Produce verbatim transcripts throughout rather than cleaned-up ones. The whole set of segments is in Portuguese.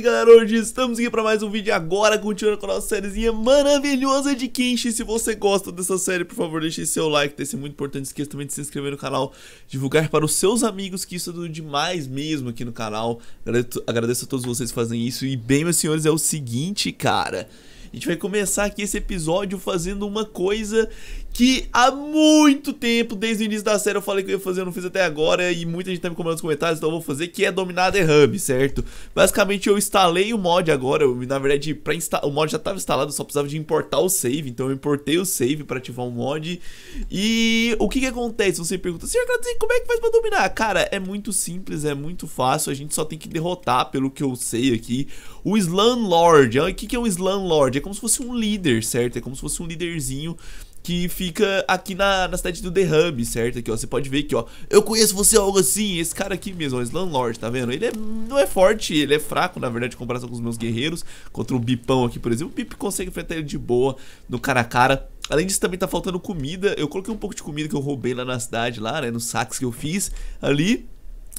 aí, galera, hoje estamos aqui para mais um vídeo agora, continuando com a nossa sériezinha maravilhosa de Kenshi. Se você gosta dessa série, por favor, deixe seu like, deve ser muito importante, esqueça também de se inscrever no canal, divulgar para os seus amigos, que isso é tudo demais mesmo aqui no canal. Agradeço, agradeço a todos vocês que fazem isso. E bem, meus senhores, é o seguinte, cara, a gente vai começar aqui esse episódio fazendo uma coisa que há muito tempo, desde o início da série, eu falei que eu ia fazer, eu não fiz até agora. E muita gente tá me comentando nos comentários, então eu vou fazer, que é dominar The Hub, certo? Basicamente eu instalei o mod agora, eu, na verdade pra insta o mod já tava instalado, eu só precisava de importar o save. Então eu importei o save pra ativar o mod. E o que que acontece? Você pergunta, senhor Kratuzão, como é que faz pra dominar? Cara, é muito simples, é muito fácil, a gente só tem que derrotar, pelo que eu sei aqui, o Slum Lord. O que que é um Slum Lord? É como se fosse um líder, certo? É como se fosse um líderzinho que fica aqui na, na cidade do The Hub, certo? Aqui, ó, você pode ver aqui, ó, eu conheço você, algo assim, esse cara aqui mesmo, o Slum Lord, tá vendo? Ele é, não é forte, ele é fraco, na verdade, em comparação com os meus guerreiros. Contra o Bipão aqui, por exemplo, o Bip consegue enfrentar ele de boa, no cara a cara. Além disso, também tá faltando comida. Eu coloquei um pouco de comida que eu roubei lá na cidade, lá, né, nos saques que eu fiz ali.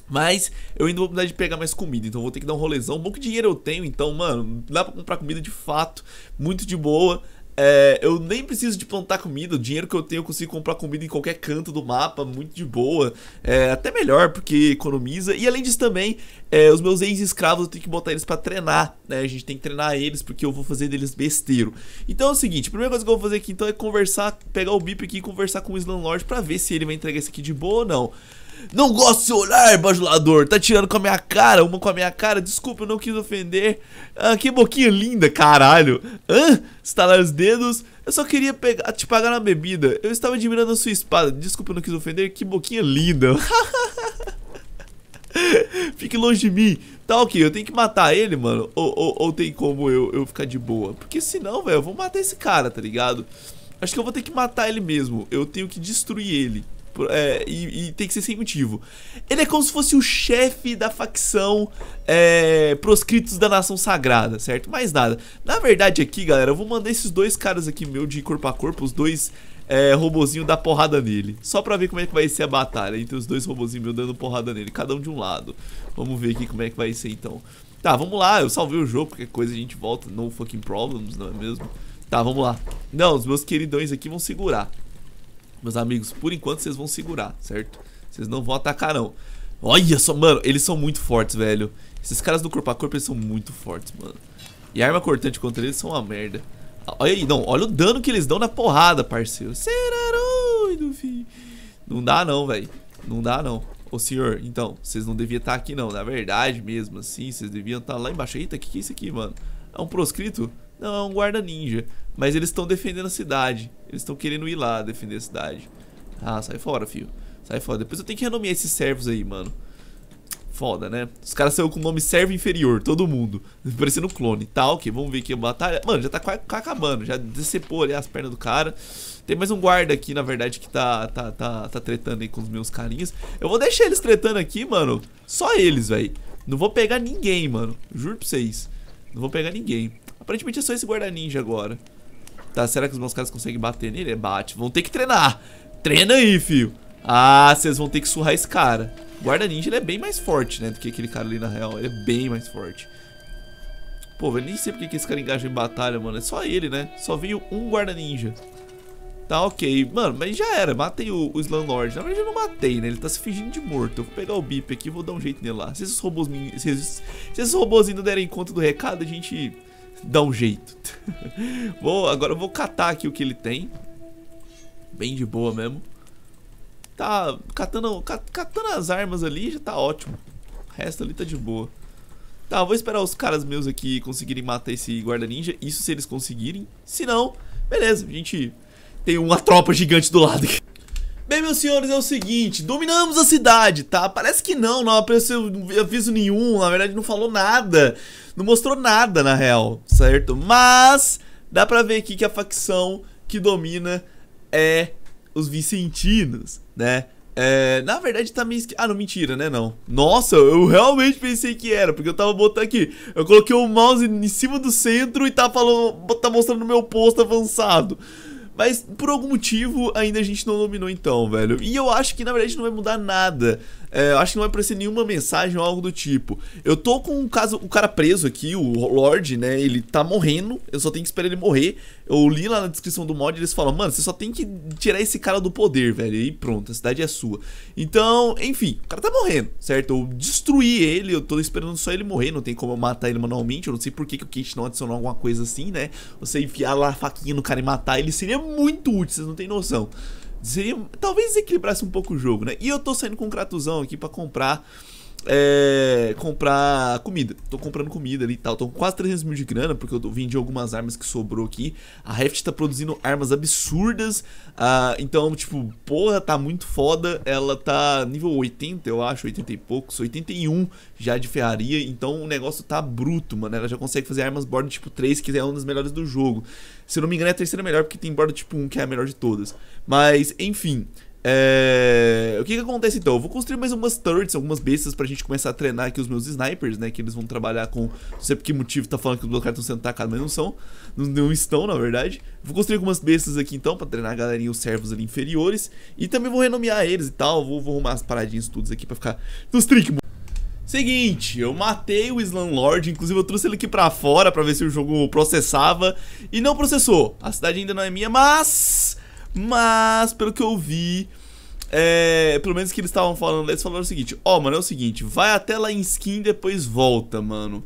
Mas eu ainda vou precisar de pegar mais comida, então vou ter que dar um rolezão. Bom que dinheiro eu tenho, então, mano, dá pra comprar comida de fato, muito de boa. É, eu nem preciso de plantar comida, o dinheiro que eu tenho eu consigo comprar comida em qualquer canto do mapa, muito de boa, é, até melhor porque economiza. E além disso também, é, os meus ex-escravos eu tenho que botar eles pra treinar, né? A gente tem que treinar eles porque eu vou fazer deles besteiro. Então é o seguinte, a primeira coisa que eu vou fazer aqui então é conversar, pegar o Bip aqui e conversar com o Slum Lord pra ver se ele vai entregar isso aqui de boa ou não. Não gosto do seu olhar, bajulador. Tá tirando com a minha cara, uma com a minha cara. Desculpa, eu não quis ofender. Ah, que boquinha linda, caralho. Hã? Estalar os dedos. Eu só queria pegar, te pagar na bebida. Eu estava admirando a sua espada. Desculpa, eu não quis ofender. Que boquinha linda. Fique longe de mim. Tá ok, eu tenho que matar ele, mano. Ou, ou, ou tem como eu, eu ficar de boa? Porque senão, velho, eu vou matar esse cara, tá ligado? Acho que eu vou ter que matar ele mesmo. Eu tenho que destruir ele. É, e, e tem que ser sem motivo. Ele é como se fosse o chefe da facção é, Proscritos da Nação Sagrada, certo? Mais nada. Na verdade aqui, galera, eu vou mandar esses dois caras aqui meu de corpo a corpo, os dois é, robozinhos dar porrada nele, só pra ver como é que vai ser a batalha entre os dois robozinhos meus dando porrada nele, cada um de um lado. Vamos ver aqui como é que vai ser então. Tá, vamos lá, eu salvei o jogo, qualquer coisa a gente volta. No fucking problems, não é mesmo? Tá, vamos lá. Não, os meus queridões aqui vão segurar. Meus amigos, por enquanto vocês vão segurar, certo? Vocês não vão atacar, não. Olha só, mano, eles são muito fortes, velho. Esses caras do corpo a corpo, eles são muito fortes, mano. E a arma cortante contra eles são uma merda. Olha aí, não, olha o dano que eles dão na porrada, parceiro. Será doido, filho? Não dá não, velho. Não dá não. Ô senhor, então, vocês não deviam estar aqui não. Na verdade mesmo, assim, vocês deviam estar lá embaixo. Eita, o que, que é isso aqui, mano? É um proscrito? Não, é um guarda ninja. Mas eles estão defendendo a cidade. Eles estão querendo ir lá defender a cidade. Ah, sai fora, filho. Sai fora. Depois eu tenho que renomear esses servos aí, mano. Foda, né? Os caras saíram com o nome servo inferior, todo mundo. Parecendo um clone. Tá, ok. Vamos ver aqui a batalha. Mano, já tá quase acabando. Já decepou ali as pernas do cara. Tem mais um guarda aqui, na verdade, que tá, tá, tá, tá tretando aí com os meus carinhas. Eu vou deixar eles tretando aqui, mano. Só eles, velho. Não vou pegar ninguém, mano. Juro pra vocês. Não vou pegar ninguém. Aparentemente é só esse guarda ninja agora. Tá, será que os meus caras conseguem bater nele? É, bate. Vão ter que treinar. Treina aí, fio. Ah, vocês vão ter que surrar esse cara. O guarda ninja, ele é bem mais forte, né, do que aquele cara ali na real. Ele é bem mais forte. Pô, eu nem sei porque que esse cara engaja em batalha, mano. É só ele, né? Só veio um guarda ninja. Tá, ok. Mano, mas já era. Matei o, o Slum Lord. Na verdade eu não matei, né? Ele tá se fingindo de morto. Eu vou pegar o Bip aqui e vou dar um jeito nele lá. Se esses robôs, se esses, se esses robôs ainda derem conta do recado, a gente... dá um jeito. Vou, agora eu vou catar aqui o que ele tem. Bem de boa mesmo. Tá catando, cat, catando as armas ali, já tá ótimo. O resto ali tá de boa. Tá, vou esperar os caras meus aqui conseguirem matar esse guarda ninja. Isso se eles conseguirem. Se não, beleza, a gente tem uma tropa gigante do lado aqui. Bem, meus senhores, é o seguinte, dominamos a cidade, tá? Parece que não, não apareceu aviso nenhum, na verdade não falou nada, não mostrou nada na real, certo? Mas dá pra ver aqui que a facção que domina é os Vicentinos, né? É, na verdade tá meio esqui... Ah, não, mentira, né, não. Nossa, eu realmente pensei que era, porque eu tava botando aqui. Eu coloquei o mouse em cima do centro e tá, falando, tá mostrando o meu posto avançado. Mas por algum motivo ainda a gente não dominou então, velho. E eu acho que na verdade não vai mudar nada é, acho que não vai aparecer nenhuma mensagem ou algo do tipo. Eu tô com um caso, o cara preso aqui, o Lorde, né, ele tá morrendo, eu só tenho que esperar ele morrer. Eu li lá na descrição do mod, eles falam, mano, você só tem que tirar esse cara do poder, velho, e pronto, a cidade é sua. Então, enfim, o cara tá morrendo, certo? Eu destruí ele, eu tô esperando só ele morrer, não tem como eu matar ele manualmente. Eu não sei por que, que o Kenshi não adicionou alguma coisa assim, né? Você enfiar lá a faquinha no cara e matar ele seria muito útil, vocês não tem noção. Seria, talvez desequilibrasse um pouco o jogo, né? E eu tô saindo com um Kratuzão aqui pra comprar é, comprar comida. Tô comprando comida ali e tal. Tô com quase trezentos mil de grana, porque eu vendi algumas armas que sobrou aqui. A Heft tá produzindo armas absurdas. uh, Então, tipo, porra, tá muito foda. Ela tá nível oitenta, eu acho, oitenta e poucos, oitenta e um já de ferraria. Então o negócio tá bruto, mano. Ela já consegue fazer armas Borda tipo três, que é uma das melhores do jogo. Se eu não me engano é a terceira melhor, porque tem Borda tipo um, que é a melhor de todas. Mas, enfim... É... O que que acontece então? Eu vou construir mais umas turrets, algumas bestas pra gente começar a treinar aqui os meus snipers, né? Que eles vão trabalhar com... Não sei por que motivo tá falando que os meus caras estão sendo tacados, mas não são. Não, não estão, na verdade. Vou construir algumas bestas aqui então pra treinar a galerinha, os servos ali inferiores. E também vou renomear eles e tal. Vou, vou arrumar as paradinhas todas aqui pra ficar nos trick. Seguinte, eu matei o Slum Lord, inclusive eu trouxe ele aqui pra fora pra ver se o jogo processava. E não processou. A cidade ainda não é minha, mas... Mas, pelo que eu vi, é, pelo menos que eles estavam falando, eles falaram o seguinte: ó, mano, é o seguinte, vai até lá em skin, depois volta, mano.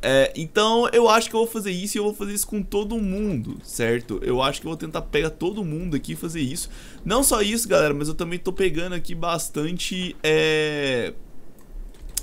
É, então eu acho que eu vou fazer isso e eu vou fazer isso com todo mundo, certo? Eu acho que eu vou tentar pegar todo mundo aqui e fazer isso. Não só isso, galera, mas eu também tô pegando aqui bastante, é...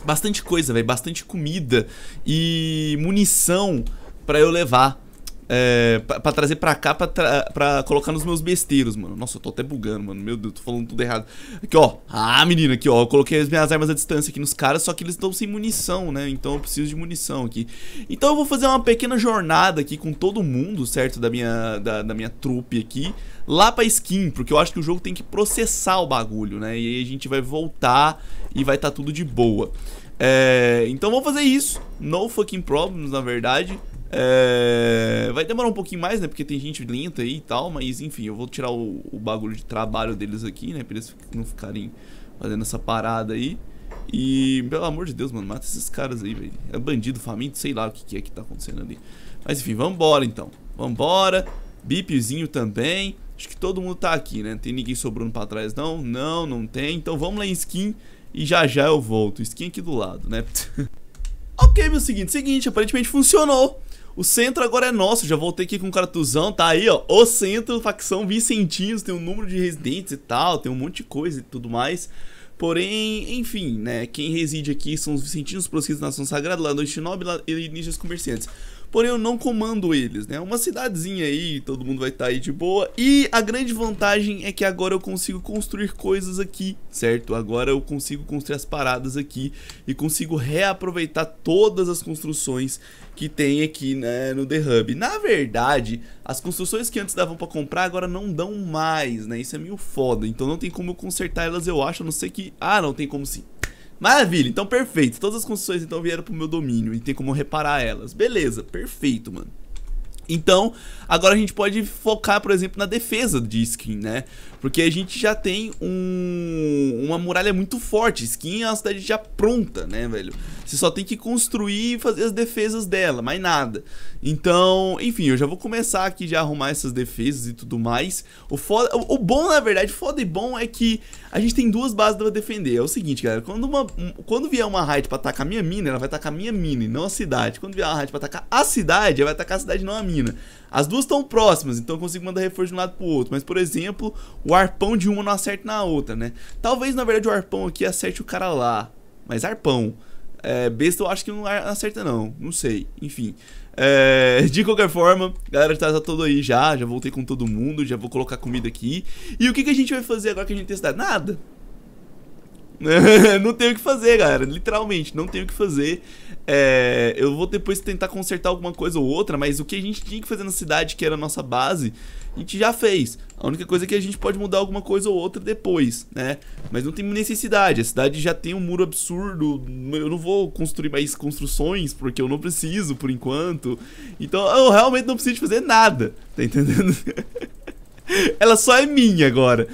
Bastante coisa, velho, bastante comida e munição pra eu levar. É, pra, pra trazer pra cá, pra, tra pra colocar nos meus besteiros, mano. Nossa, eu tô até bugando, mano. Meu Deus, tô falando tudo errado. Aqui, ó. Ah, menina, aqui, ó. Eu coloquei as minhas armas à distância aqui nos caras, só que eles estão sem munição, né? Então eu preciso de munição aqui. Então eu vou fazer uma pequena jornada aqui com todo mundo, certo? Da minha, da, da minha trupe aqui. Lá pra skin, porque eu acho que o jogo tem que processar o bagulho, né? E aí a gente vai voltar e vai tá tudo de boa. É, então vamos fazer isso. No fucking problems, na verdade. É... Vai demorar um pouquinho mais, né? Porque tem gente lenta aí e tal. Mas enfim, eu vou tirar o, o bagulho de trabalho deles aqui, né? Pra eles não ficarem fazendo essa parada aí. E, pelo amor de Deus, mano, mata esses caras aí, velho. É bandido, faminto, sei lá o que, que é que tá acontecendo ali. Mas enfim, vambora então. Vambora. Bipzinho também. Acho que todo mundo tá aqui, né? Não tem ninguém sobrando pra trás, não? Não, não tem. Então vamos lá em skin e já já eu volto. Skin aqui do lado, né? Ok, meu seguinte, seguinte, aparentemente funcionou. O centro agora é nosso, já voltei aqui com o Kratuzão, tá aí, ó, o centro, facção Vicentinos, tem um número de residentes e tal, tem um monte de coisa e tudo mais. Porém, enfim, né, quem reside aqui são os Vicentinos, Proscritos da Nação Sagrada, lá do Ishinobi e Ninjas Comerciantes. Porém, eu não comando eles, né, uma cidadezinha aí, todo mundo vai estar aí de boa. E a grande vantagem é que agora eu consigo construir coisas aqui, certo? Agora eu consigo construir as paradas aqui e consigo reaproveitar todas as construções que tem aqui, né, no The Hub. Na verdade, as construções que antes davam pra comprar agora não dão mais, né? Isso é meio foda, então não tem como eu consertar elas, eu acho, a não ser que... Ah, não, tem como sim. Maravilha, então perfeito. Todas as construções então vieram pro meu domínio e tem como eu reparar elas. Beleza, perfeito, mano. Então, agora a gente pode focar, por exemplo, na defesa de Skin, né? Porque a gente já tem um, uma muralha muito forte. Skin é uma cidade já pronta, né, velho? Você só tem que construir e fazer as defesas dela, mais nada. Então, enfim, eu já vou começar aqui já a arrumar essas defesas e tudo mais. O, foda, o, o bom, na verdade, foda e bom é que a gente tem duas bases pra defender. É o seguinte, galera, quando, uma, um, quando vier uma raid pra atacar minha mina, ela vai atacar minha mina e não a cidade. Quando vier uma raid pra atacar a cidade, ela vai atacar a cidade e não a minha. As duas estão próximas, então eu consigo mandar reforço de um lado pro outro. Mas, por exemplo, o arpão de uma não acerta na outra, né? Talvez, na verdade, o arpão aqui acerte o cara lá. Mas arpão é, besta eu acho que não acerta não, não sei, enfim. É, de qualquer forma, galera, tá, tá todo aí já, já voltei com todo mundo, já vou colocar comida aqui. E o que, que a gente vai fazer agora que a gente tem cidade? Nada. Não tenho o que fazer, galera, literalmente, não tenho o que fazer. É, eu vou depois tentar consertar alguma coisa ou outra, mas o que a gente tinha que fazer na cidade, que era a nossa base, a gente já fez. A única coisa é que a gente pode mudar alguma coisa ou outra depois, né? Mas não tem necessidade, a cidade já tem um muro absurdo. Eu não vou construir mais construções, porque eu não preciso, por enquanto. Então eu realmente não preciso fazer nada, tá entendendo? Ela só é minha agora.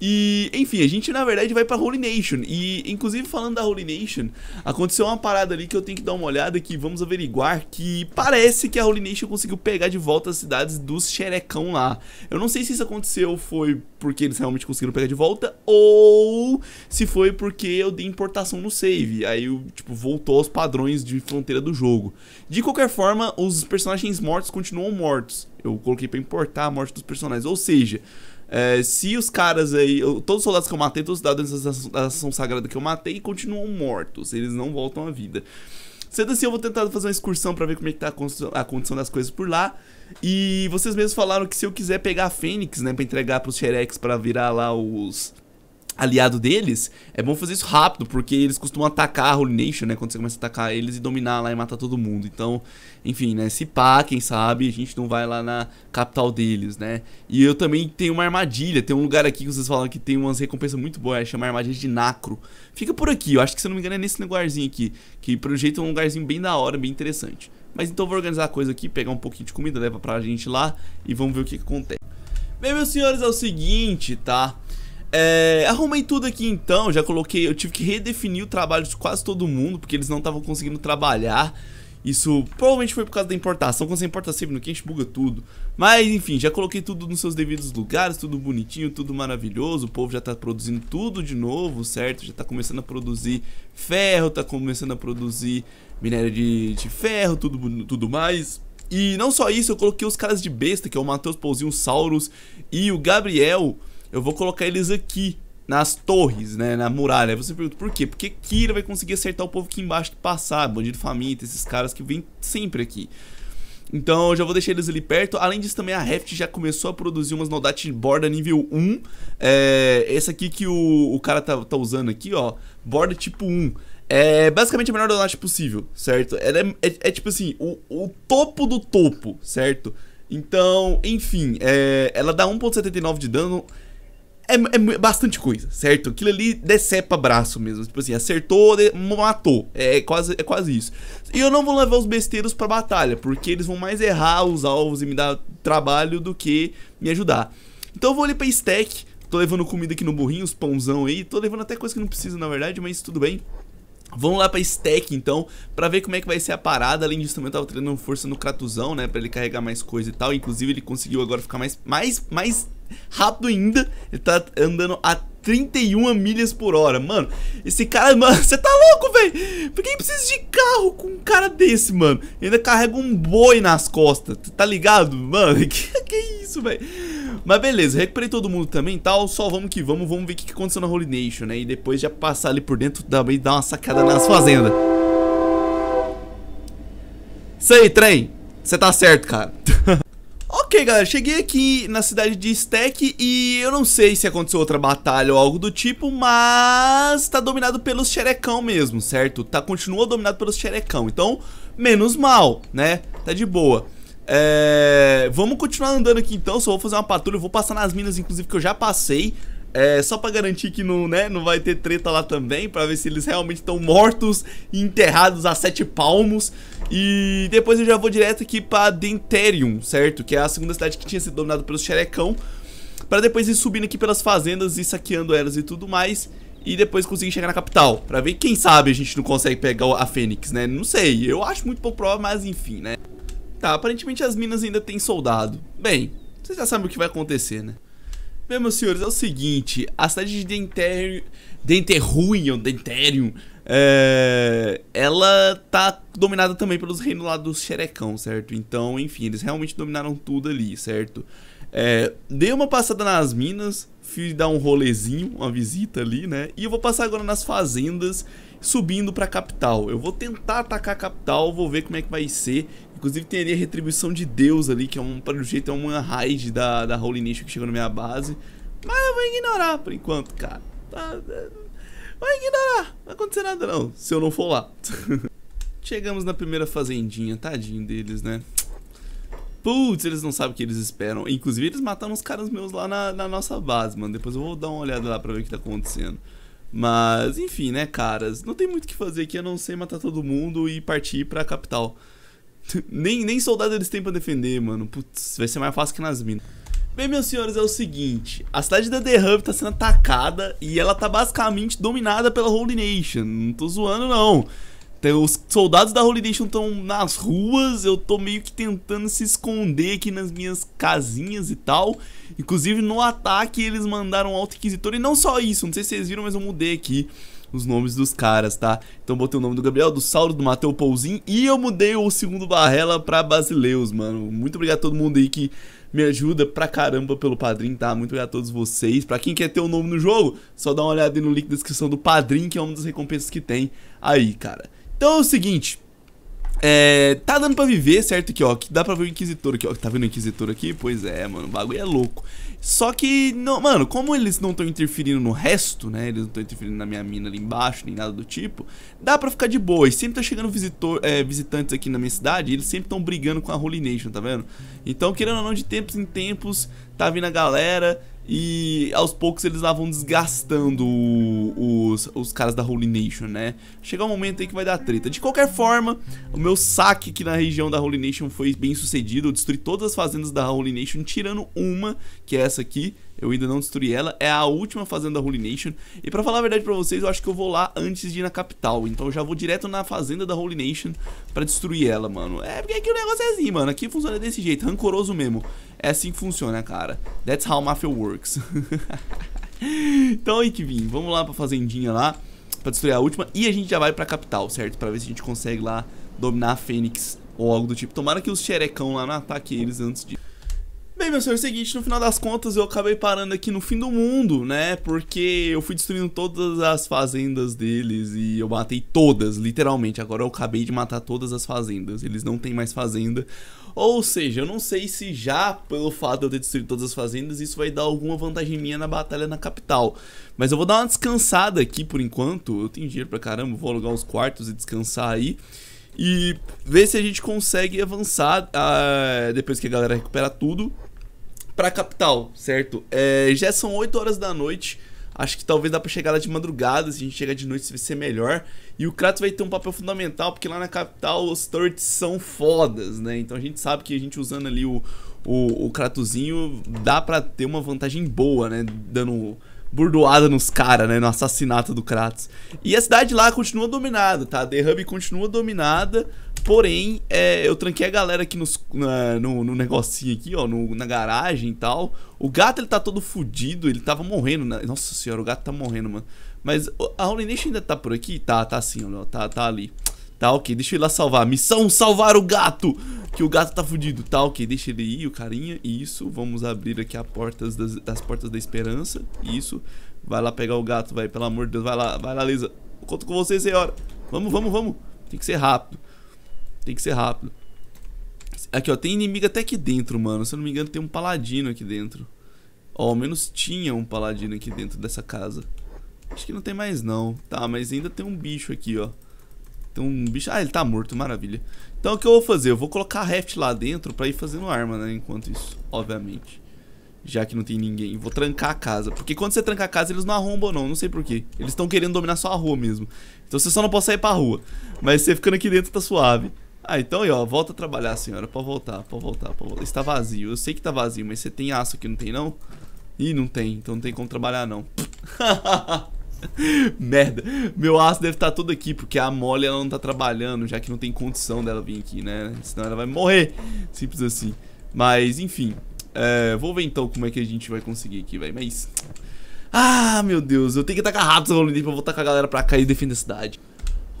E, enfim, a gente na verdade vai pra Holy Nation. E, inclusive, falando da Holy Nation, aconteceu uma parada ali que eu tenho que dar uma olhada, que vamos averiguar, que parece que a Holy Nation conseguiu pegar de volta as cidades dos Xerecão lá. Eu não sei se isso aconteceu foi porque eles realmente conseguiram pegar de volta, ou se foi porque eu dei importação no save, aí eu, tipo, voltou aos padrões de fronteira do jogo. De qualquer forma, os personagens mortos continuam mortos. Eu coloquei pra importar a morte dos personagens, ou seja... É, se os caras aí, eu, todos os soldados que eu matei, todos os soldados da Nação Sagrada que eu matei continuam mortos, eles não voltam à vida. Sendo assim, eu vou tentar fazer uma excursão pra ver como é que tá a condição, a condição das coisas por lá. E vocês mesmos falaram que se eu quiser pegar a Fênix, né, pra entregar pros Xerex pra virar lá os... aliado deles, é bom fazer isso rápido, porque eles costumam atacar a Holy Nation, né, quando você começa a atacar eles e dominar lá e matar todo mundo. Então, enfim, né, se pá, quem sabe, a gente não vai lá na capital deles, né. E eu também tenho uma armadilha, tem um lugar aqui que vocês falam que tem umas recompensas muito boas, chama Armadilha de Nacro. Fica por aqui, eu acho que, se eu não me engano, é nesse lugarzinho aqui, que pelo jeito é um lugarzinho bem da hora, bem interessante. Mas então eu vou organizar a coisa aqui, pegar um pouquinho de comida, leva pra gente lá e vamos ver o que, que acontece. Bem, meus senhores, é o seguinte, tá... É, arrumei tudo aqui então, já coloquei, eu tive que redefinir o trabalho de quase todo mundo, porque eles não estavam conseguindo trabalhar. Isso provavelmente foi por causa da importação, quando você importa sempre no Kenshi buga tudo. Mas enfim, já coloquei tudo nos seus devidos lugares, tudo bonitinho, tudo maravilhoso. O povo já tá produzindo tudo de novo, certo? Já tá começando a produzir ferro, tá começando a produzir minério de, de ferro, tudo, tudo mais. E não só isso, eu coloquei os caras de besta, que é o Matheus Paulzinho, o Sauros e o Gabriel. Eu vou colocar eles aqui, nas torres, né, na muralha. Aí você pergunta, por quê? Porque Kira vai conseguir acertar o povo aqui embaixo que passar, bandido faminto, esses caras que vêm sempre aqui. Então eu já vou deixar eles ali perto. Além disso também a Heft já começou a produzir umas Nodachi Borda nível um. É, essa aqui que o, o cara tá, tá usando aqui, ó, Borda tipo um. É basicamente a melhor Nodachi possível, certo? Ela é, é, é tipo assim, o, o topo do topo, certo? Então, enfim, é, ela dá um ponto setenta e nove de dano... É, é bastante coisa, certo? Aquilo ali decepa braço mesmo, tipo assim, acertou, matou, é quase, é quase isso. E eu não vou levar os besteiros pra batalha, porque eles vão mais errar os alvos e me dar trabalho do que me ajudar. Então eu vou ali pra Stek, tô levando comida aqui no burrinho, os pãozão aí, tô levando até coisa que não precisa na verdade, mas tudo bem. Vamos lá pra Stek então, pra ver como é que vai ser a parada. Além disso também eu tava treinando força no Kratuzão, né, pra ele carregar mais coisa e tal. Inclusive ele conseguiu agora ficar mais, mais, mais rápido ainda. Ele tá andando a trinta e uma milhas por hora. Mano, esse cara, mano, você tá louco, velho? Por que precisa de carro com um cara desse, mano? Ele ainda carrega um boi nas costas, tá ligado? Mano, que, que isso, velho? Mas beleza, recuperei todo mundo também e tal. Só vamos que vamos, vamos ver o que aconteceu na Holy Nation, né? E depois já passar ali por dentro e dar uma sacada nas fazendas. Isso aí, trem. Você tá certo, cara. Ok, galera, cheguei aqui na cidade de Stek e eu não sei se aconteceu outra batalha ou algo do tipo, mas tá dominado pelos Xerecão mesmo, certo? Tá, continua dominado pelos Xerecão, então menos mal, né? Tá de boa. É, vamos continuar andando aqui então, só vou fazer uma patrulha, vou passar nas minas, inclusive, que eu já passei. É, só pra garantir que não, né, não vai ter treta lá também, pra ver se eles realmente estão mortos e enterrados a sete palmos. E depois eu já vou direto aqui pra Dentérium, certo? Que é a segunda cidade que tinha sido dominada pelos Xerecão, pra depois ir subindo aqui pelas fazendas e saqueando elas e tudo mais. E depois conseguir chegar na capital, pra ver, quem sabe a gente não consegue pegar a Fênix, né? Não sei, eu acho muito pouco provável, mas enfim, né? Tá, aparentemente as minas ainda tem soldado. Bem, vocês já sabem o que vai acontecer, né? Bem, meus senhores, é o seguinte, a cidade de Dentérium, Dentérium, Dentérium, é, ela tá dominada também pelos reinos lá dos Xerecão, certo? Então, enfim, eles realmente dominaram tudo ali, certo? É, dei uma passada nas minas, fui dar um rolezinho, uma visita ali, né? E eu vou passar agora nas fazendas, subindo pra capital. Eu vou tentar atacar a capital, vou ver como é que vai ser. Inclusive tem ali a retribuição de Deus ali, que é um, pelo jeito é uma raid da, da Holy Nation que chegou na minha base. Mas eu vou ignorar por enquanto, cara. Tá, vou ignorar, não vai acontecer nada não, se eu não for lá. Chegamos na primeira fazendinha, tadinho deles, né? Putz, eles não sabem o que eles esperam. Inclusive eles mataram os caras meus lá na, na nossa base, mano. Depois eu vou dar uma olhada lá pra ver o que tá acontecendo. Mas, enfim, né, caras, não tem muito o que fazer aqui a não ser matar todo mundo e partir pra capital. Nem, nem soldado eles têm pra defender, mano. Putz, vai ser mais fácil que nas minas. Bem, meus senhores, é o seguinte, a cidade da The Hub tá sendo atacada e ela tá basicamente dominada pela Holy Nation, não tô zoando não. Os soldados da Holy Nation estão nas ruas, eu tô meio que tentando se esconder aqui nas minhas casinhas e tal. Inclusive no ataque eles mandaram um alto inquisitor e não só isso, não sei se vocês viram, mas eu mudei aqui os nomes dos caras, tá? Então botei o nome do Gabriel, do Sauros, do Matheus Paulzinho e eu mudei o segundo Barrela pra Basileus, mano. Muito obrigado a todo mundo aí que me ajuda pra caramba pelo Padrim, tá? Muito obrigado a todos vocês. Pra quem quer ter o nome no jogo, só dá uma olhada aí no link da descrição do Padrim, que é uma das recompensas que tem aí, cara. Então é o seguinte, é, tá dando pra viver, certo? Aqui, ó, que dá pra ver o Inquisitor aqui, ó. Tá vendo o Inquisitor aqui? Pois é, mano, o bagulho é louco. Só que, não, mano, como eles não estão interferindo no resto, né? Eles não estão interferindo na minha mina ali embaixo, nem nada do tipo. Dá pra ficar de boa. E sempre tá chegando visitor, é, visitantes aqui na minha cidade. E eles sempre estão brigando com a Holy Nation, tá vendo? Então, querendo ou não, de tempos em tempos, tá vindo a galera. E aos poucos eles lá vão desgastando os, os caras da Holy Nation, né? Chegar um momento aí que vai dar treta. De qualquer forma, o meu saque aqui na região da Holy Nation foi bem sucedido. Eu destruí todas as fazendas da Holy Nation, tirando uma, que é essa aqui. Eu ainda não destruí ela, é a última fazenda da Holy Nation. E pra falar a verdade pra vocês, eu acho que eu vou lá antes de ir na capital. Então eu já vou direto na fazenda da Holy Nation pra destruir ela, mano. É porque aqui o negócio é assim, mano. Aqui funciona desse jeito, rancoroso mesmo. É assim que funciona, cara. That's how mafia works. Então aí que vim, vamos lá pra fazendinha lá pra destruir a última. E a gente já vai pra capital, certo? Pra ver se a gente consegue lá dominar a Fênix ou algo do tipo. Tomara que os xerecão lá não ataquem eles antes de... Bem, meu senhor, é o seguinte, no final das contas eu acabei parando aqui no fim do mundo, né, porque eu fui destruindo todas as fazendas deles e eu matei todas, literalmente, agora eu acabei de matar todas as fazendas, eles não têm mais fazenda, ou seja, eu não sei se já pelo fato de eu ter destruído todas as fazendas isso vai dar alguma vantagem minha na batalha na capital, mas eu vou dar uma descansada aqui por enquanto, eu tenho dinheiro pra caramba, vou alugar os quartos e descansar aí. E ver se a gente consegue avançar uh, depois que a galera recupera tudo pra capital, certo? É, já são oito horas da noite. Acho que talvez dá pra chegar lá de madrugada. Se a gente chegar de noite, vai ser melhor. E o Kratos vai ter um papel fundamental, porque lá na capital os turrets são fodas, né? Então a gente sabe que a gente usando ali o, o, o Kratozinho dá pra ter uma vantagem boa, né? Dando... burdoada nos caras, né, no assassinato do Kratos. E a cidade lá continua dominada, tá? The Hub continua dominada. Porém, é, eu tranquei a galera aqui nos, na, no, no negocinho aqui, ó, no, na garagem e tal. O gato, ele tá todo fudido, ele tava morrendo, né? Nossa senhora, o gato tá morrendo, mano. Mas a Holy Nation ainda tá por aqui? Tá, tá sim, ó, tá, tá ali. Tá, ok, deixa eu ir lá salvar. Missão, salvar o gato! Que o gato tá fudido. Tá, ok, deixa ele ir, o carinha. Isso, vamos abrir aqui a portas das, as portas da esperança. Isso. Vai lá pegar o gato, vai, pelo amor de Deus. Vai lá, vai lá, Lisa. Conto com você, senhora. Vamos, vamos, vamos. Tem que ser rápido. Tem que ser rápido. Aqui, ó, tem inimigo até aqui dentro, mano. Se eu não me engano, tem um paladino aqui dentro. Ó, ao menos tinha um paladino aqui dentro dessa casa. Acho que não tem mais, não. Tá, mas ainda tem um bicho aqui, ó. Um bicho... Ah, ele tá morto, maravilha. Então o que eu vou fazer? Eu vou colocar a Heft lá dentro pra ir fazendo arma, né, enquanto isso. Obviamente. Já que não tem ninguém. Vou trancar a casa, porque quando você tranca a casa eles não arrombam não, não sei porquê. Eles estão querendo dominar só a rua mesmo. Então você só não pode sair pra rua, mas você ficando aqui dentro tá suave. Ah, então aí ó, volta a trabalhar, senhora. Pode voltar, pode voltar, pode voltar. Está vazio, eu sei que tá vazio, mas você tem aço aqui, não tem não? Ih, não tem, então não tem como trabalhar não. Hahaha. Merda, meu aço deve estar todo aqui, porque a mole ela não tá trabalhando, já que não tem condição dela vir aqui, né? Senão ela vai morrer, simples assim. Mas, enfim, é, vou ver então como é que a gente vai conseguir aqui, velho. Mas, ah, meu Deus, eu tenho que tacar rápido pra voltar com a galera pra cá e defender a cidade.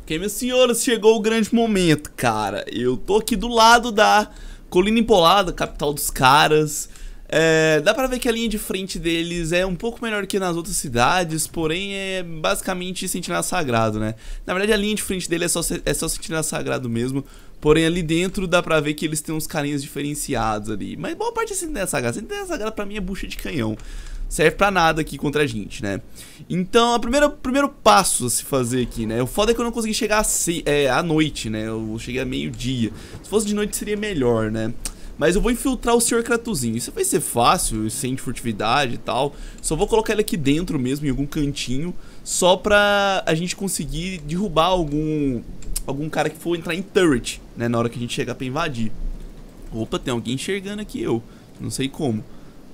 Ok, minhas senhoras, chegou o grande momento, cara. Eu tô aqui do lado da Colina Empolada, capital dos caras. É, dá pra ver que a linha de frente deles é um pouco melhor que nas outras cidades, porém é basicamente Sentinela Sagrado, né? Na verdade a linha de frente dele é só, é só Sentinela Sagrado mesmo, porém ali dentro dá pra ver que eles têm uns carinhas diferenciados ali. Mas boa parte é Sentinela Sagrado, Sentinela Sagrado pra mim é bucha de canhão, serve pra nada aqui contra a gente, né? Então o primeiro, primeiro passo a se fazer aqui, né? O foda é que eu não consegui chegar a se, é, à noite, né? Eu cheguei a meio dia, se fosse de noite seria melhor, né? Mas eu vou infiltrar o senhor Kratuzinho. Isso vai ser fácil, sem furtividade e tal. Só vou colocar ele aqui dentro mesmo, em algum cantinho, só pra a gente conseguir derrubar algum algum cara que for entrar em turret, né, na hora que a gente chegar pra invadir. Opa, tem alguém enxergando aqui eu. Não sei como.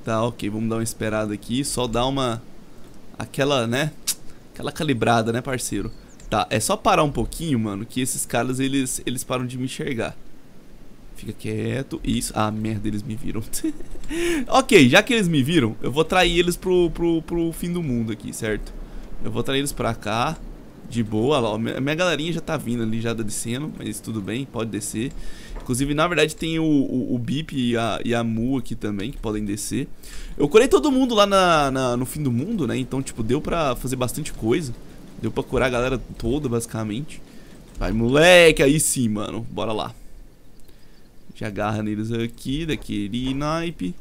Tá, ok, vamos dar uma esperada aqui. Só dar uma... Aquela, né? Aquela calibrada, né, parceiro? Tá, é só parar um pouquinho, mano, que esses caras, eles, eles param de me enxergar. Fica quieto. Isso. Ah, merda, eles me viram. Ok, já que eles me viram, eu vou trair eles pro, pro, pro fim do mundo aqui, certo? Eu vou trair eles pra cá. De boa, lá, ó, minha galerinha já tá vindo ali, já tá descendo, mas tudo bem, pode descer. Inclusive, na verdade, tem o, o, o Bip e a, e a Mu aqui também, que podem descer. Eu curei todo mundo lá na, na, no fim do mundo, né? Então, tipo, deu pra fazer bastante coisa. Deu pra curar a galera toda, basicamente. Vai, moleque, aí sim, mano. Bora lá. Já agarra neles aqui, daquele naipe.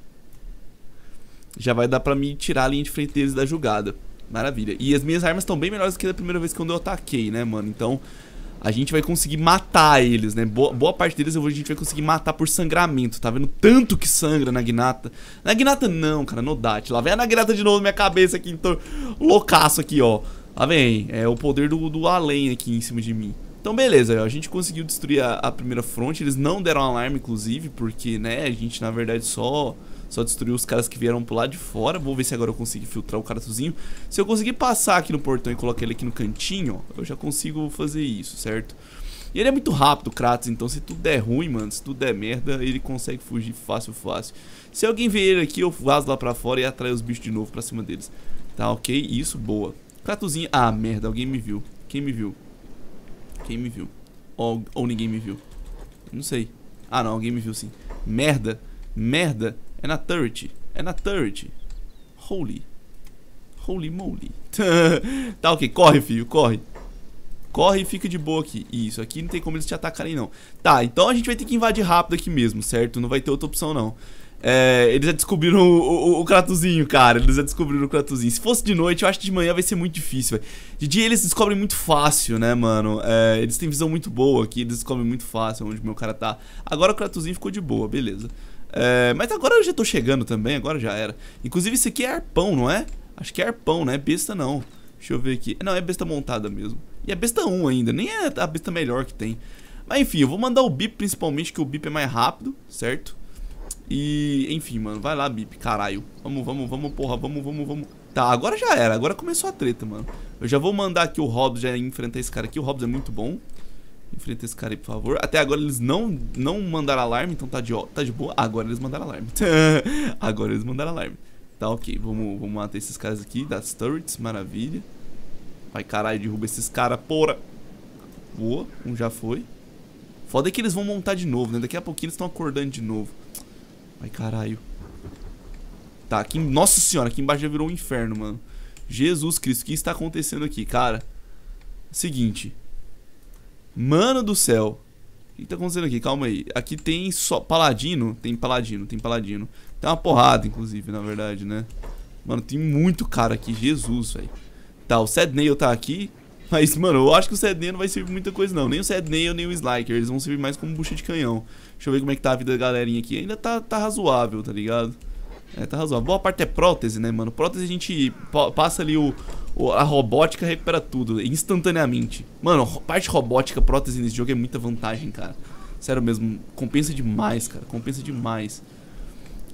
Já vai dar pra me tirar a linha de frente deles da jogada. Maravilha. E as minhas armas estão bem melhores do que da primeira vez que eu ataquei, né, mano? Então, a gente vai conseguir matar eles, né? Boa, boa parte deles a gente vai conseguir matar por sangramento. Tá vendo tanto que sangra na Gnata? Na Gnata não, cara, Nodachi. Lá vem a Gnata de novo na minha cabeça aqui, então, loucaço aqui, ó. Lá vem, é o poder do, do além aqui em cima de mim. Então, beleza, ó, a gente conseguiu destruir a, a primeira fronte. Eles não deram alarme, inclusive, porque, né, a gente, na verdade, só... Só destruiu os caras que vieram pro lado de fora. Vou ver se agora eu consigo filtrar o Kratuzão. Se eu conseguir passar aqui no portão e colocar ele aqui no cantinho, ó, eu já consigo fazer isso, certo? E ele é muito rápido, o Kratos, então se tudo der ruim, mano, se tudo der merda, ele consegue fugir fácil, fácil. Se alguém ver ele aqui, eu vazo lá pra fora e atraio os bichos de novo pra cima deles. Tá, ok? Isso, boa. Kratuzão. Ah, merda, alguém me viu. Quem me viu? Quem me viu? Ou, ou ninguém me viu? Não sei. Ah, não, alguém me viu sim. Merda, merda. É na turret, é na turret. Holy, holy moly. Tá, ok, corre, filho, corre. Corre e fica de boa aqui. Isso, aqui não tem como eles te atacarem, não. Tá, então a gente vai ter que invadir rápido aqui mesmo, certo? Não vai ter outra opção, não. É, eles já descobriram o, o, o Kratuzão, cara. Eles já descobriram o Kratuzão. Se fosse de noite, eu acho que de manhã vai ser muito difícil, véio. De dia eles descobrem muito fácil, né, mano? É, eles têm visão muito boa aqui. Eles descobrem muito fácil onde o meu cara tá. Agora o Kratuzão ficou de boa, beleza. É, mas agora eu já tô chegando também, agora já era. Inclusive isso aqui é arpão, não é? Acho que é arpão, não é besta não. Deixa eu ver aqui, não, é besta montada mesmo. E é besta um ainda, nem é a besta melhor que tem. Mas enfim, eu vou mandar o Bip principalmente, que o Bip é mais rápido, certo? E, enfim, mano, vai lá, Bip, caralho. Vamos, vamos, vamos, porra, vamos, vamos, vamos. Tá, agora já era, agora começou a treta, mano. Eu já vou mandar aqui o Hobbs, já enfrentar esse cara aqui, o Hobbs é muito bom. Enfrenta esse cara aí, por favor. Até agora eles não, não mandaram alarme, então tá de, ó, tá de boa. Agora eles mandaram alarme. Agora eles mandaram alarme. Tá, ok. Vamos, vamos matar esses caras aqui das turrets. Maravilha. Vai, caralho, derruba esses caras, porra. Boa. Um já foi. Foda é que eles vão montar de novo, né? Daqui a pouquinho eles estão acordando de novo. Vai, caralho. Tá, aqui... Nossa senhora, aqui embaixo já virou um inferno, mano. Jesus Cristo, o que está acontecendo aqui, cara? Seguinte... Mano do céu. O que tá acontecendo aqui? Calma aí. Aqui tem só paladino. Tem paladino, tem paladino. Tem uma porrada, inclusive, na verdade, né? Mano, tem muito cara aqui. Jesus, velho. Tá, o Sadneil tá aqui. Mas, mano, eu acho que o Sadneil não vai servir muita coisa, não. Nem o Sadneil, nem o Slyker. Eles vão servir mais como bucha de canhão. Deixa eu ver como é que tá a vida da galerinha aqui. Ainda tá, tá razoável, tá ligado? É, tá razoável. Boa parte é prótese, né, mano? Prótese a gente passa ali o... A robótica recupera tudo, instantaneamente. Mano, parte robótica, prótese nesse jogo é muita vantagem, cara. Sério mesmo, compensa demais, cara. Compensa demais.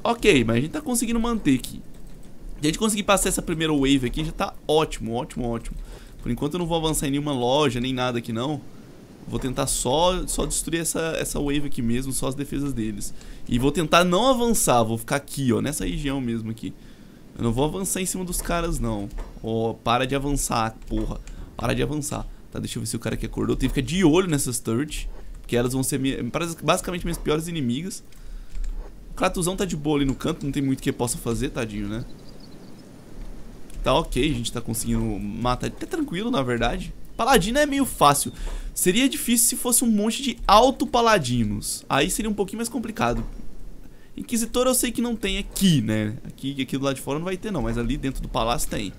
Ok, mas a gente tá conseguindo manter aqui. A gente conseguir passar essa primeira wave aqui já tá ótimo, ótimo, ótimo. Por enquanto eu não vou avançar em nenhuma loja, nem nada aqui não. Vou tentar só, só destruir essa, essa wave aqui mesmo, só as defesas deles. E vou tentar não avançar, vou ficar aqui, ó, nessa região mesmo aqui. Eu não vou avançar em cima dos caras, não. Ó, oh, para de avançar, porra. Para de avançar. Tá, deixa eu ver se o cara aqui acordou. Tem que ficar de olho nessas turrets, porque elas vão ser minha, basicamente minhas piores inimigas. O Kratuzão tá de boa ali no canto. Não tem muito que eu possa fazer, tadinho, né? Tá, ok. A gente tá conseguindo matar. Até tranquilo, na verdade. Paladino é meio fácil. Seria difícil se fosse um monte de auto-paladinos. Aí seria um pouquinho mais complicado. Inquisitor eu sei que não tem aqui, né? Aqui, aqui do lado de fora não vai ter, não. Mas ali dentro do palácio tem.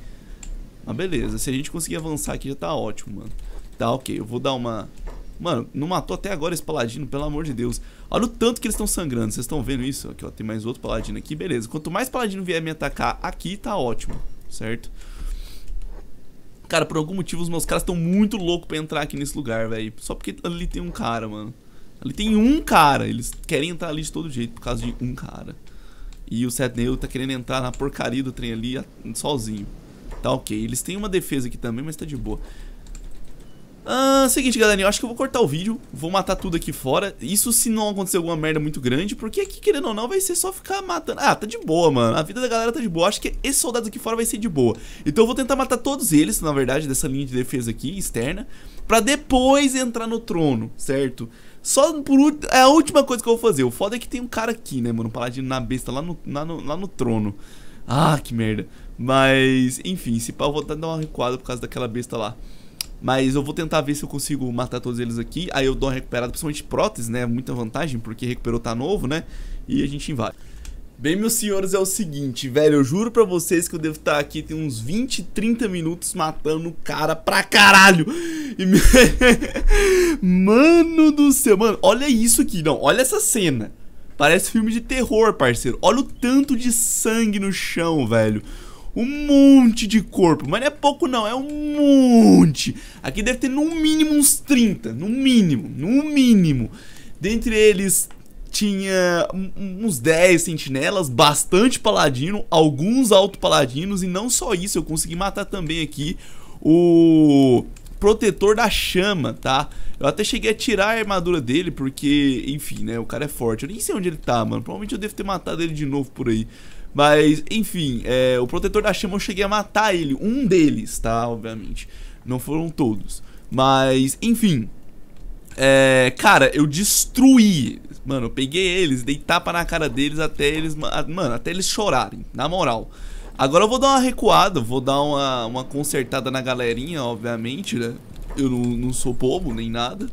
Mas beleza, se a gente conseguir avançar aqui já tá ótimo, mano. Tá, ok, eu vou dar uma... Mano, não matou até agora esse paladino, pelo amor de Deus. Olha o tanto que eles estão sangrando, vocês estão vendo isso? Aqui, ó, tem mais outro paladino aqui, beleza. Quanto mais paladino vier me atacar aqui, tá ótimo, certo? Cara, por algum motivo os meus caras estão muito loucos pra entrar aqui nesse lugar, velho. Só porque ali tem um cara, mano. Ali tem um cara, eles querem entrar ali de todo jeito por causa de um cara. E o Sadneil tá querendo entrar na porcaria do trem ali sozinho. Tá ok, eles têm uma defesa aqui também, mas tá de boa. Ah, seguinte, galerinha, eu acho que eu vou cortar o vídeo. Vou matar tudo aqui fora. Isso se não acontecer alguma merda muito grande. Porque aqui, querendo ou não, vai ser só ficar matando. Ah, tá de boa, mano, a vida da galera tá de boa. Acho que esses soldados aqui fora vai ser de boa. Então eu vou tentar matar todos eles, na verdade, dessa linha de defesa aqui, externa, pra depois entrar no trono, certo? Só por último, é a última coisa que eu vou fazer. O foda é que tem um cara aqui, né, mano, um paladino na besta lá no, lá no, lá no trono. Ah, que merda. Mas, enfim, se pá, eu vou dar uma recuada por causa daquela besta lá. Mas eu vou tentar ver se eu consigo matar todos eles aqui. Aí eu dou uma recuperada, principalmente prótese, né? Muita vantagem, porque recuperou tá novo, né? E a gente invade. Bem, meus senhores, é o seguinte, velho. Eu juro pra vocês que eu devo estar aqui tem uns vinte, trinta minutos matando o cara pra caralho. E me... Mano do céu. Mano, olha isso aqui. Não, olha essa cena. Parece filme de terror, parceiro. Olha o tanto de sangue no chão, velho. Um monte de corpo, mas não é pouco não, é um monte. Aqui deve ter no mínimo uns trinta, no mínimo, no mínimo. Dentre eles tinha uns dez sentinelas, bastante paladino, alguns autopaladinos. E não só isso, eu consegui matar também aqui o Protetor da Chama, tá? Eu até cheguei a tirar a armadura dele porque, enfim, né, o cara é forte. Eu nem sei onde ele tá, mano, provavelmente eu devo ter matado ele de novo por aí. Mas, enfim, é, o Protetor da Chama eu cheguei a matar ele, um deles, tá, obviamente, não foram todos. Mas, enfim, é, cara, eu destruí, mano, eu peguei eles, dei tapa na cara deles até eles, mano, até eles chorarem, na moral. Agora eu vou dar uma recuada, vou dar uma, uma consertada na galerinha, obviamente, né. Eu não, não sou bobo, nem nada.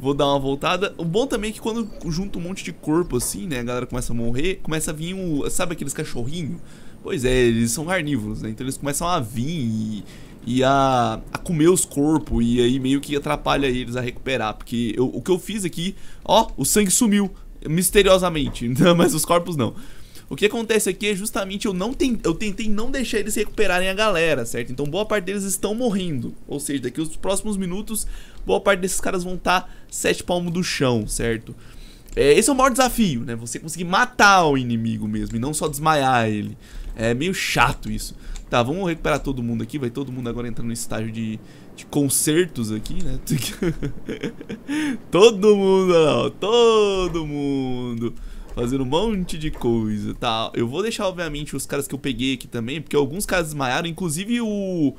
Vou dar uma voltada. O bom também é que quando junta um monte de corpo assim, né, a galera começa a morrer. Começa a vir um... Sabe aqueles cachorrinhos? Pois é, eles são carnívoros, né? Então eles começam a vir e, e a, a comer os corpos. E aí meio que atrapalha eles a recuperar. Porque eu, o que eu fiz aqui... Ó, o sangue sumiu, misteriosamente. Mas os corpos não. O que acontece aqui é justamente eu, não ten... eu tentei não deixar eles recuperarem a galera, certo? Então boa parte deles estão morrendo. Ou seja, daqui os próximos minutos, boa parte desses caras vão estar sete palmos do chão, certo? É, esse é o maior desafio, né? Você conseguir matar o inimigo mesmo e não só desmaiar ele. É meio chato isso. Tá, vamos recuperar todo mundo aqui. Vai todo mundo agora entrando no estágio de, de concertos aqui, né? Todo mundo, ó, todo mundo... Fazendo um monte de coisa, tá? Eu vou deixar, obviamente, os caras que eu peguei aqui também, porque alguns caras desmaiaram, inclusive o...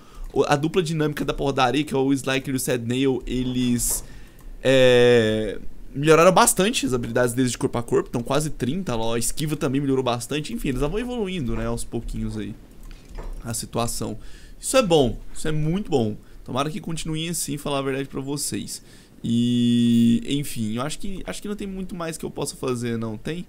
A dupla dinâmica da porra da areia, que é o Slyker e o Sadneil, eles... É... Melhoraram bastante as habilidades deles de corpo a corpo, estão quase trinta lá, a esquiva também melhorou bastante, enfim, eles já vão evoluindo, né, aos pouquinhos aí, a situação. Isso é bom, isso é muito bom, tomara que continuem assim, falar a verdade pra vocês. E, enfim, eu acho que, acho que não tem muito mais que eu possa fazer, não tem?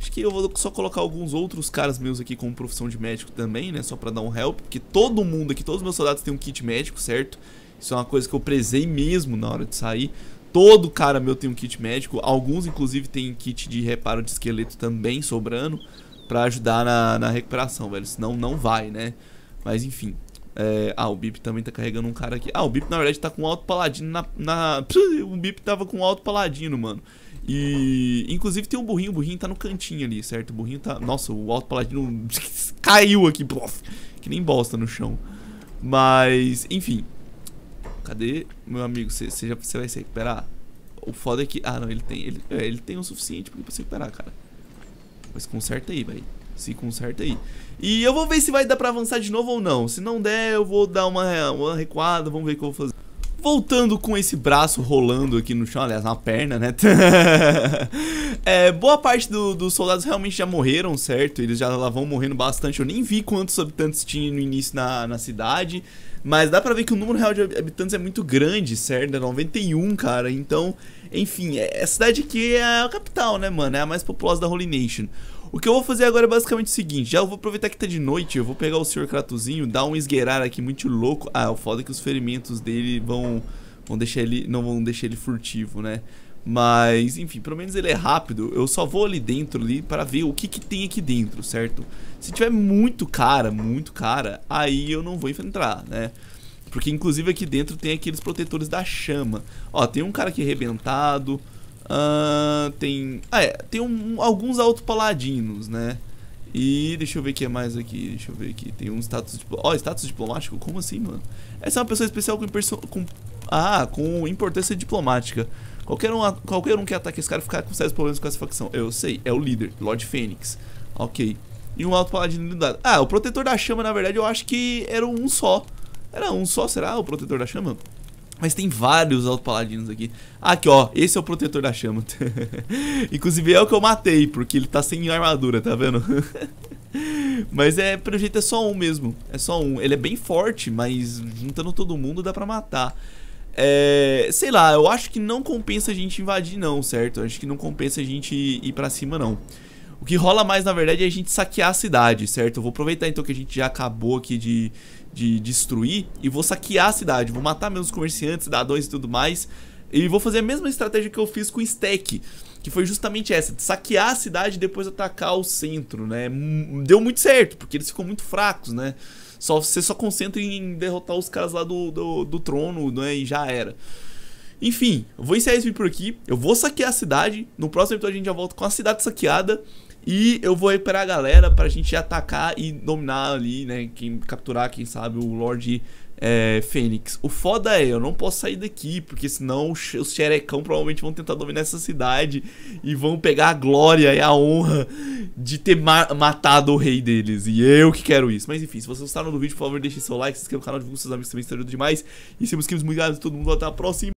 Acho que eu vou só colocar alguns outros caras meus aqui como profissão de médico também, né? Só pra dar um help, porque todo mundo aqui, todos os meus soldados tem um kit médico, certo? Isso é uma coisa que eu prezei mesmo na hora de sair. Todo cara meu tem um kit médico, alguns inclusive tem kit de reparo de esqueleto também, sobrando, pra ajudar na, na recuperação, velho, senão não vai, né? Mas, enfim... É, ah, o Bip também tá carregando um cara aqui. Ah, o Bip na verdade tá com um alto paladino na, na... O Bip tava com um alto paladino, mano. E... Inclusive tem um burrinho, o burrinho tá no cantinho ali, certo? O burrinho tá... Nossa, o alto paladino caiu aqui, bof, que nem bosta no chão. Mas, enfim. Cadê, meu amigo? Você já... Você vai se recuperar? O foda é que... Ah, não, ele tem... Ele, é, ele tem o suficiente pra se recuperar, cara. Mas conserta aí, velho. Se conserta aí. E eu vou ver se vai dar pra avançar de novo ou não. Se não der, eu vou dar uma, uma recuada. Vamos ver o que eu vou fazer. Voltando com esse braço rolando aqui no chão. Aliás, na perna, né? É, boa parte do, dos soldados realmente já morreram, certo? Eles já lá vão morrendo bastante. Eu nem vi quantos habitantes tinha no início na, na cidade. Mas dá pra ver que o número real de habitantes é muito grande, certo? É noventa e um, cara. Então, enfim, é, a cidade aqui é a capital, né, mano? É a mais populosa da Holy Nation. O que eu vou fazer agora é basicamente o seguinte. Já eu vou aproveitar que tá de noite, eu vou pegar o senhor Kratuzinho, dar um esgueirar aqui muito louco. Ah, o foda é que os ferimentos dele vão, vão deixar ele, não vão deixar ele furtivo, né? Mas, enfim, pelo menos ele é rápido. Eu só vou ali dentro ali para ver o que que tem aqui dentro, certo? Se tiver muito cara, muito cara, aí eu não vou enfrentar, né? Porque, inclusive, aqui dentro tem aqueles protetores da chama. Ó, tem um cara aqui arrebentado... Uh, tem ah, é, tem um, alguns autopaladinos, né? E deixa eu ver o que é mais aqui. Deixa eu ver aqui. Tem um status diplomático. Ó, oh, status diplomático? Como assim, mano? Essa é uma pessoa especial com, com... Ah, com importância diplomática. Qualquer um, qualquer um que ataque esse cara fica com sérios problemas com essa facção. Eu sei, é o líder, Lord Fênix. Ok. E um alto paladino do dado. Ah, o Protetor da Chama, na verdade, eu acho que era um só. Era um só, será o Protetor da Chama? Mas tem vários alto paladinos aqui. Aqui, ó, esse é o Protetor da Chama. Inclusive é o que eu matei, porque ele tá sem armadura, tá vendo? Mas é, pelo jeito é só um mesmo. É só um, ele é bem forte, mas juntando todo mundo dá pra matar. É, sei lá, eu acho que não compensa a gente invadir não, certo? Eu acho que não compensa a gente ir pra cima não. O que rola mais, na verdade, é a gente saquear a cidade, certo? Eu vou aproveitar então que a gente já acabou aqui de, de destruir e vou saquear a cidade, vou matar meus comerciantes, cidadãos e tudo mais. E vou fazer a mesma estratégia que eu fiz com o Stek, que foi justamente essa, de saquear a cidade e depois atacar o centro, né? Deu muito certo, porque eles ficam muito fracos, né? Só, você só concentra em derrotar os caras lá do, do, do trono, né? E já era. Enfim, eu vou encerrar esse vídeo por aqui. Eu vou saquear a cidade. No próximo episódio a gente já volta com a cidade saqueada. E eu vou recuperar a galera pra gente atacar e dominar ali, né? Quem, capturar, quem sabe, o Lorde é, Fênix. O foda é, eu não posso sair daqui, porque senão os xerecão provavelmente vão tentar dominar essa cidade e vão pegar a glória e a honra de ter ma matado o rei deles. E eu que quero isso. Mas enfim, se vocês gostaram do vídeo, por favor, deixe seu like, se inscreva no canal, divulgue seus amigos também, isso ajuda demais. E se meus queridos, muito obrigado a todo mundo, até a próxima.